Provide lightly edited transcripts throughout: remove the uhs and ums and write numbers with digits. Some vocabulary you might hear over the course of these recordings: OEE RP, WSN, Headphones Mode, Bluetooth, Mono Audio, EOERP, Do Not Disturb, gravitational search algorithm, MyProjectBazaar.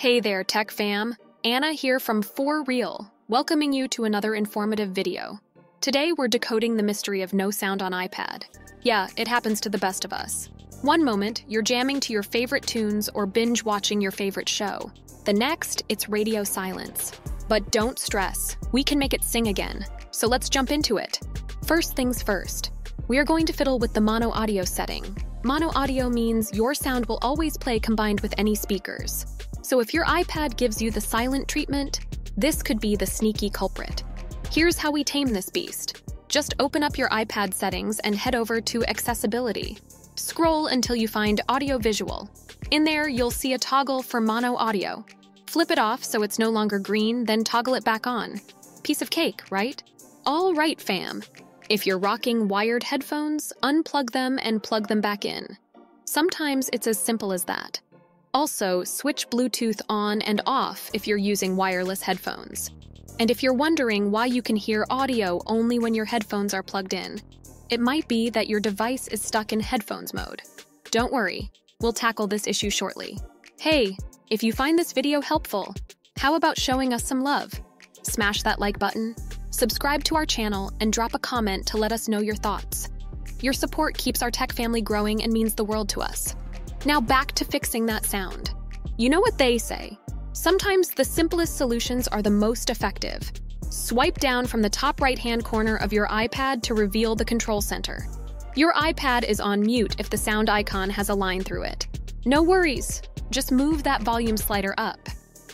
Hey there, tech fam. Anna here from For Real, welcoming you to another informative video. Today we're decoding the mystery of no sound on iPad. Yeah, it happens to the best of us. One moment, you're jamming to your favorite tunes or binge-watching your favorite show. The next, it's radio silence. But don't stress, we can make it sing again. So let's jump into it. First things first, we are going to fiddle with the Mono Audio setting. Mono Audio means your sound will always play combined with any speakers. So if your iPad gives you the silent treatment, this could be the sneaky culprit. Here's how we tame this beast. Just open up your iPad settings and head over to Accessibility. Scroll until you find Audio Visual. In there, you'll see a toggle for Mono Audio. Flip it off so it's no longer green, then toggle it back on. Piece of cake, right? All right, fam. If you're rocking wired headphones, unplug them and plug them back in. Sometimes it's as simple as that. Also, switch Bluetooth on and off if you're using wireless headphones. And if you're wondering why you can hear audio only when your headphones are plugged in, it might be that your device is stuck in headphones mode. Don't worry, we'll tackle this issue shortly. Hey, if you find this video helpful, how about showing us some love? Smash that like button, subscribe to our channel, and drop a comment to let us know your thoughts. Your support keeps our tech family growing and means the world to us. Now back to fixing that sound. You know what they say, sometimes the simplest solutions are the most effective. Swipe down from the top right-hand corner of your iPad to reveal the control center. Your iPad is on mute if the sound icon has a line through it. No worries, just move that volume slider up.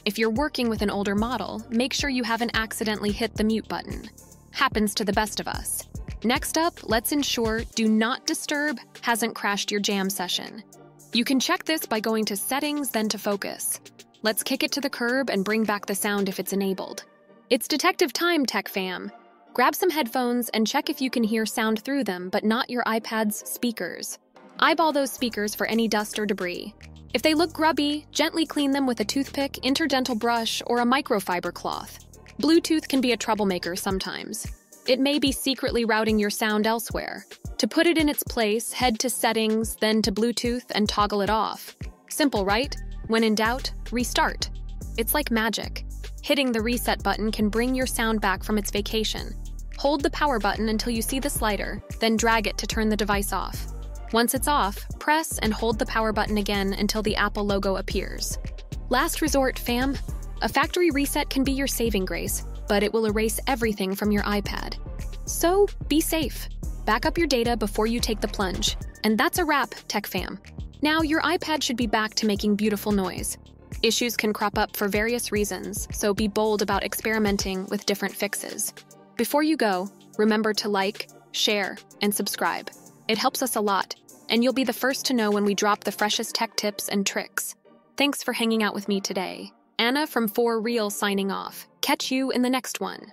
If you're working with an older model, make sure you haven't accidentally hit the mute button. Happens to the best of us. Next up, let's ensure Do Not Disturb hasn't crashed your jam session. You can check this by going to Settings, then to Focus. Let's kick it to the curb and bring back the sound if it's enabled. It's detective time, tech fam. Grab some headphones and check if you can hear sound through them, but not your iPad's speakers. Eyeball those speakers for any dust or debris. If they look grubby, gently clean them with a toothpick, interdental brush, or a microfiber cloth. Bluetooth can be a troublemaker sometimes. It may be secretly routing your sound elsewhere. To put it in its place, head to Settings, then to Bluetooth, and toggle it off. Simple, right? When in doubt, restart. It's like magic. Hitting the reset button can bring your sound back from its vacation. Hold the power button until you see the slider, then drag it to turn the device off. Once it's off, press and hold the power button again until the Apple logo appears. Last resort, fam. A factory reset can be your saving grace, but it will erase everything from your iPad. So be safe. Back up your data before you take the plunge. And that's a wrap, tech fam. Now your iPad should be back to making beautiful noise. Issues can crop up for various reasons, so be bold about experimenting with different fixes. Before you go, remember to like, share, and subscribe. It helps us a lot, and you'll be the first to know when we drop the freshest tech tips and tricks. Thanks for hanging out with me today. Anna from For Real signing off. Catch you in the next one.